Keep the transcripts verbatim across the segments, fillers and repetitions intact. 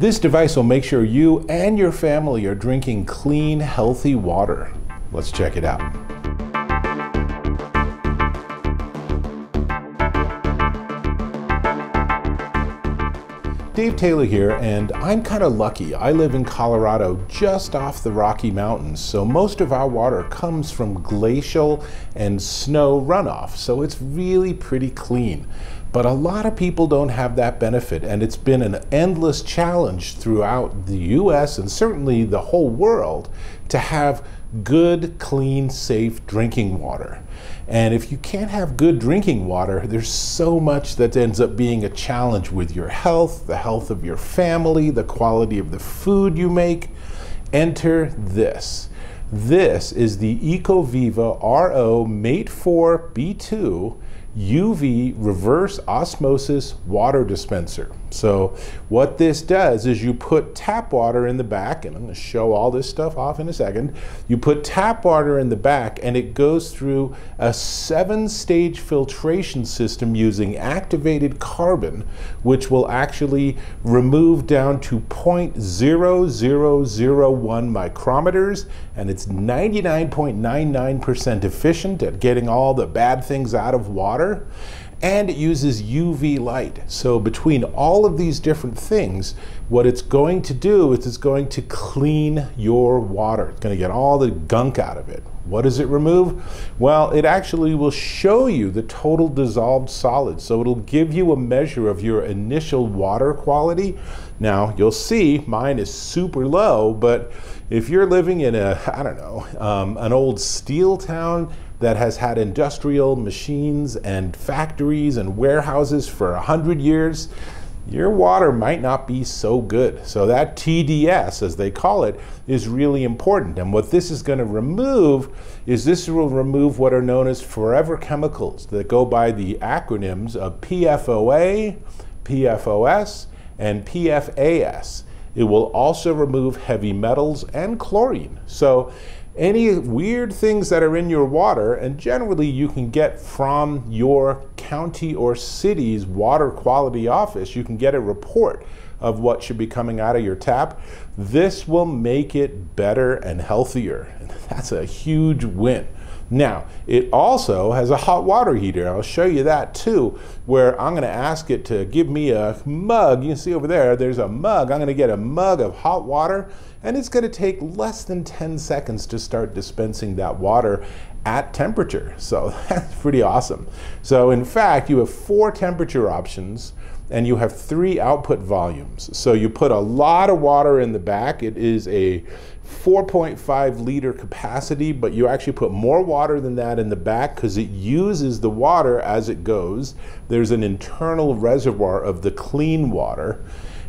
This device will make sure you and your family are drinking clean, healthy water. Let's check it out. Dave Taylor here, and I'm kind of lucky. I live in Colorado, just off the Rocky Mountains, so most of our water comes from glacial and snow runoff, so it's really pretty clean. But a lot of people don't have that benefit, and it's been an endless challenge throughout the U S and certainly the whole world to have good, clean, safe drinking water. And if you can't have good drinking water, there's so much that ends up being a challenge with your health, the health of your family, the quality of the food you make. Enter this. This is the Ecoviva R O mate four B two U V reverse osmosis water dispenser. So what this does is you put tap water in the back, and I'm going to show all this stuff off in a second. You put tap water in the back, and it goes through a seven-stage filtration system using activated carbon, which will actually remove down to zero point zero zero zero one micrometers, and it's ninety-nine point nine nine percent efficient at getting all the bad things out of water. And it uses U V light. So between all of these different things, what it's going to do is it's going to clean your water. It's going to get all the gunk out of it. What does it remove? Well, it actually will show you the total dissolved solid. So it'll give you a measure of your initial water quality. Now, you'll see mine is super low, but if you're living in a, I don't know, um, an old steel town that has had industrial machines and factories and warehouses for a hundred years, your water might not be so good. So that T D S, as they call it, is really important. And what this is going to remove is this will remove what are known as forever chemicals that go by the acronyms of P F O A, P F O S, and P F A S. It will also remove heavy metals and chlorine. So any weird things that are in your water, and generally you can get from your county or city's water quality office, you can get a report of what should be coming out of your tap. This will make it better and healthier. That's a huge win. Now, it also has a hot water heater. I'll show you that too, where I'm going to ask it to give me a mug. You can see over there, there's a mug. I'm going to get a mug of hot water, and it's going to take less than ten seconds to start dispensing that water at temperature. So that's pretty awesome. So in fact, you have four temperature options, and you have three output volumes. So you put a lot of water in the back. It is a four point five liter capacity, but you actually put more water than that in the back because it uses the water as it goes. There's an internal reservoir of the clean water.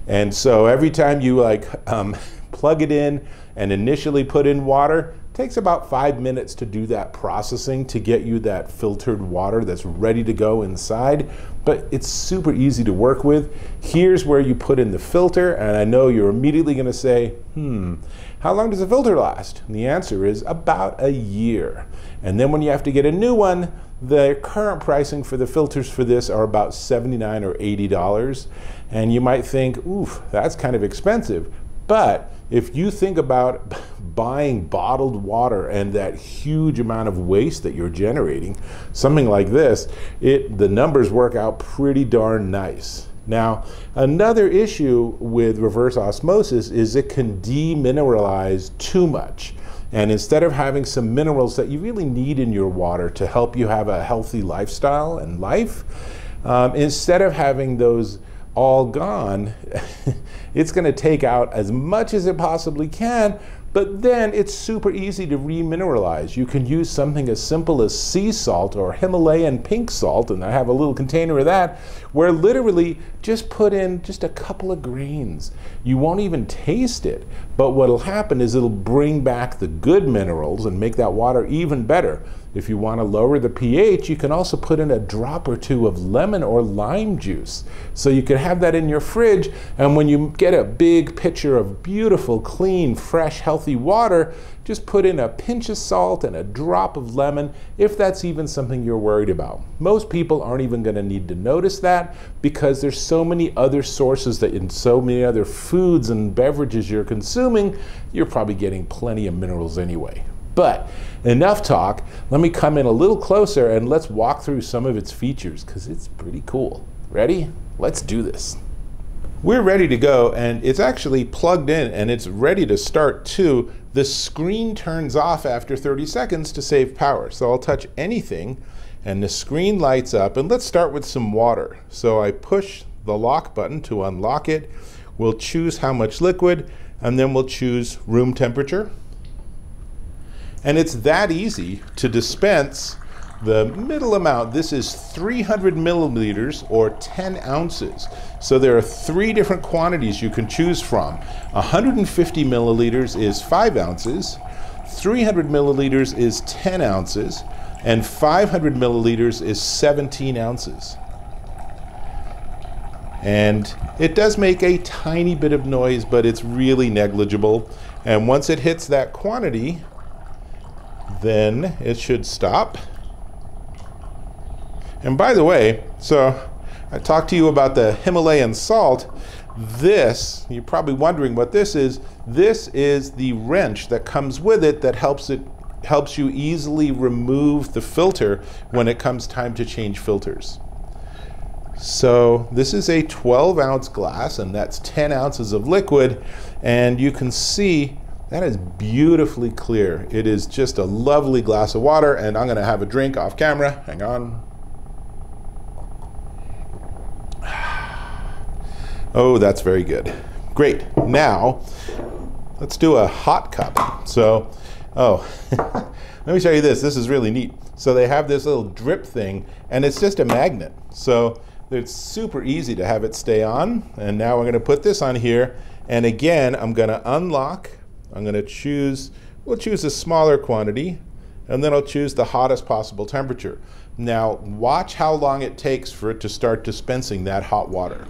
And so every time you like um, plug it in and initially put in water, it takes about five minutes to do that processing to get you that filtered water that's ready to go inside. But it's super easy to work with. Here's where you put in the filter, and I know you're immediately going to say, hmm, how long does the filter last? And the answer is about a year. And then when you have to get a new one, the current pricing for the filters for this are about seventy-nine or eighty dollars. And you might think, oof, that's kind of expensive. But if you think about buying bottled water and that huge amount of waste that you're generating, something like this, it, the numbers work out pretty darn nice. Now, another issue with reverse osmosis is it can demineralize too much. And instead of having some minerals that you really need in your water to help you have a healthy lifestyle and life, um, instead of having those all gone, it's going to take out as much as it possibly can, but then it's super easy to remineralize. You can use something as simple as sea salt or Himalayan pink salt, and I have a little container of that, where literally just put in just a couple of grains. You won't even taste it, but what'll happen is it'll bring back the good minerals and make that water even better. If you want to lower the pH, you can also put in a drop or two of lemon or lime juice. So you can have that in your fridge, and when you get a big pitcher of beautiful, clean, fresh, healthy water, just put in a pinch of salt and a drop of lemon, if that's even something you're worried about. Most people aren't even going to need to notice that, because there's so many other sources that in so many other foods and beverages you're consuming, you're probably getting plenty of minerals anyway. But enough talk, let me come in a little closer and let's walk through some of its features, because it's pretty cool. Ready? Let's do this. We're ready to go, and it's actually plugged in and it's ready to start too. The screen turns off after thirty seconds to save power. So I'll touch anything and the screen lights up, and let's start with some water. So I push the lock button to unlock it. We'll choose how much liquid, and then we'll choose room temperature. And it's that easy to dispense the middle amount. This is three hundred milliliters or ten ounces. So there are three different quantities you can choose from. one hundred fifty milliliters is five ounces, three hundred milliliters is ten ounces, and five hundred milliliters is seventeen ounces. And it does make a tiny bit of noise, but it's really negligible. And once it hits that quantity, then it should stop. And by the way, so I talked to you about the Himalayan salt. This, you're probably wondering what this is. This is the wrench that comes with it that helps it helps you easily remove the filter when it comes time to change filters. So this is a twelve ounce glass, and that's ten ounces of liquid, and you can see that is beautifully clear. It is just a lovely glass of water, and I'm gonna have a drink off camera. Hang on. Oh, that's very good. Great. Now, let's do a hot cup. So, oh, let me show you this. This is really neat. So they have this little drip thing, and it's just a magnet. So it's super easy to have it stay on. And now we're gonna put this on here. And again, I'm gonna unlock. I'm gonna choose, we'll choose a smaller quantity, and then I'll choose the hottest possible temperature. Now, watch how long it takes for it to start dispensing that hot water.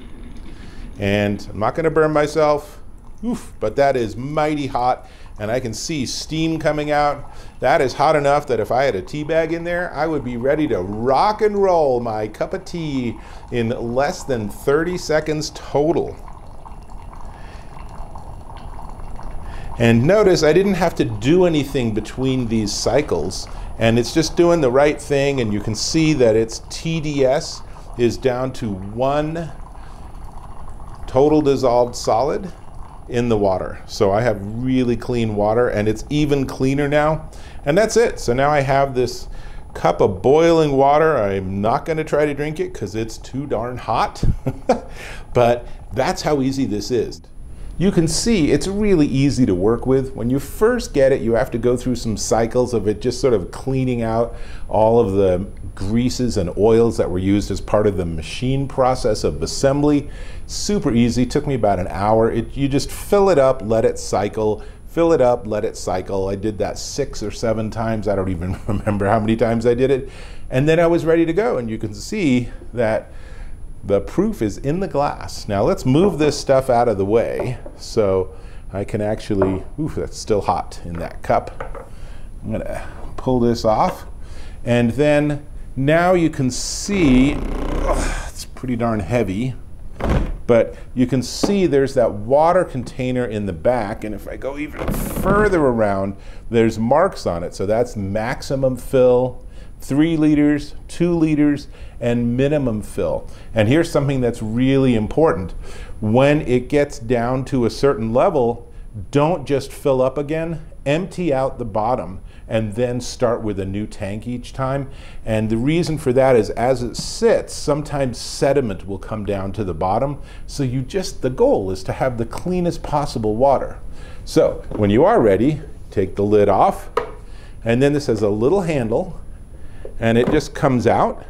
And I'm not gonna burn myself, oof, but that is mighty hot, and I can see steam coming out. That is hot enough that if I had a tea bag in there, I would be ready to rock and roll my cup of tea in less than thirty seconds total. And notice I didn't have to do anything between these cycles, and it's just doing the right thing, and you can see that its T D S is down to one total dissolved solid in the water. So I have really clean water, and it's even cleaner now. And that's it. So now I have this cup of boiling water. I'm not going to try to drink it because it's too darn hot. But that's how easy this is. You can see it's really easy to work with. When you first get it, you have to go through some cycles of it just sort of cleaning out all of the greases and oils that were used as part of the machine process of assembly. Super easy, took me about an hour. It, you just fill it up, let it cycle, fill it up, let it cycle. I did that six or seven times. I don't even remember how many times I did it. And then I was ready to go, and you can see that the proof is in the glass. Now let's move this stuff out of the way so I can actually, oof, that's still hot in that cup. I'm gonna pull this off. And then now you can see, oh, it's pretty darn heavy, but you can see there's that water container in the back. And if I go even further around, there's marks on it. So that's maximum fill, three liters, two liters, and minimum fill. And here's something that's really important. When it gets down to a certain level, don't just fill up again, empty out the bottom, and then start with a new tank each time. And the reason for that is as it sits, sometimes sediment will come down to the bottom. So you just, the goal is to have the cleanest possible water. So when you are ready, take the lid off, and then this has a little handle, and it just comes out,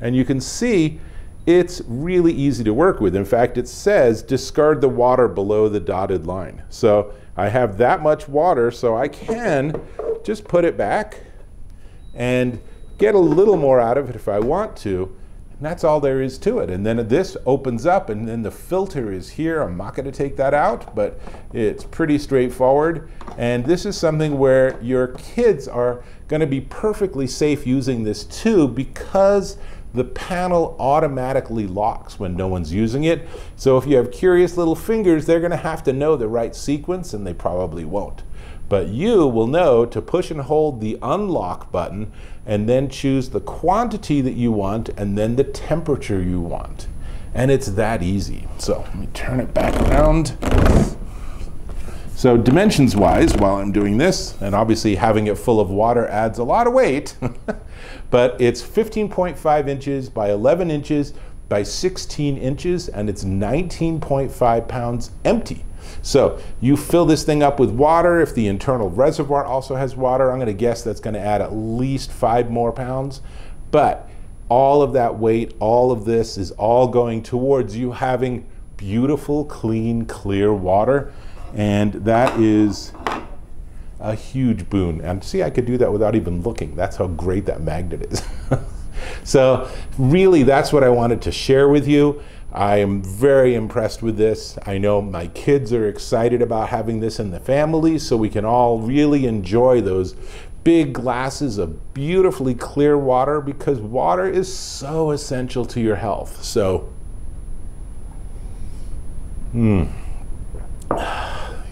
and you can see it's really easy to work with. In fact, it says discard the water below the dotted line. So I have that much water, so I can just put it back and get a little more out of it if I want to. And that's all there is to it. And then this opens up, and then the filter is here. I'm not going to take that out, but it's pretty straightforward. And this is something where your kids are going to be perfectly safe using this too, because the panel automatically locks when no one's using it. So if you have curious little fingers, they're going to have to know the right sequence, and they probably won't. But you will know to push and hold the unlock button and then choose the quantity that you want and then the temperature you want. And it's that easy. So let me turn it back around. So dimensions wise, while I'm doing this, and obviously having it full of water adds a lot of weight, but it's fifteen point five inches by eleven inches by sixteen inches, and it's nineteen point five pounds empty. So you fill this thing up with water. If the internal reservoir also has water, I'm going to guess that's going to add at least five more pounds. But all of that weight, all of this is all going towards you having beautiful, clean, clear water. And that is a huge boon. And see, I could do that without even looking. That's how great that magnet is. So really, that's what I wanted to share with you. I am very impressed with this. I know my kids are excited about having this in the family, so we can all really enjoy those big glasses of beautifully clear water, because water is so essential to your health. So, mm,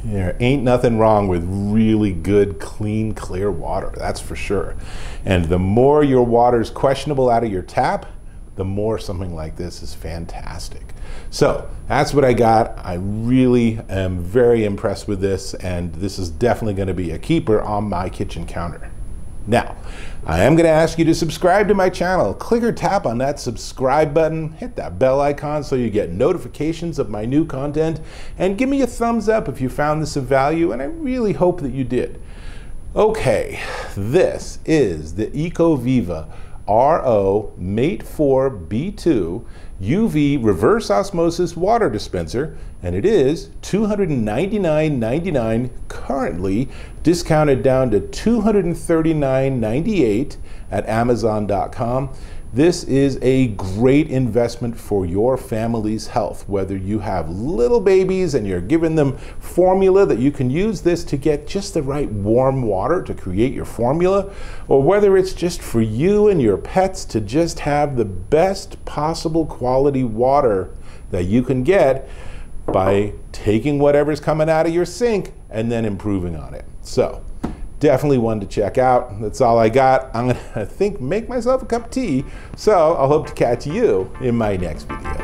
there ain't nothing wrong with really good, clean, clear water, that's for sure. And the more your water's questionable out of your tap, the more something like this is fantastic. So that's what I got. I really am very impressed with this, and this is definitely going to be a keeper on my kitchen counter. Now, I am going to ask you to subscribe to my channel. Click or tap on that subscribe button, hit that bell icon so you get notifications of my new content, and give me a thumbs up if you found this of value, and I really hope that you did. Okay, this is the Ecoviva R O mate four B two U V reverse osmosis water dispenser, and it is two hundred ninety-nine ninety-nine currently, discounted down to two hundred thirty-nine ninety-eight at amazon dot com. This is a great investment for your family's health. Whether you have little babies and you're giving them formula, that you can use this to get just the right warm water to create your formula, or whether it's just for you and your pets to just have the best possible quality water that you can get by taking whatever's coming out of your sink and then improving on it. So, definitely one to check out. That's all I got. I'm gonna, I think, make myself a cup of tea. So I'll hope to catch you in my next video.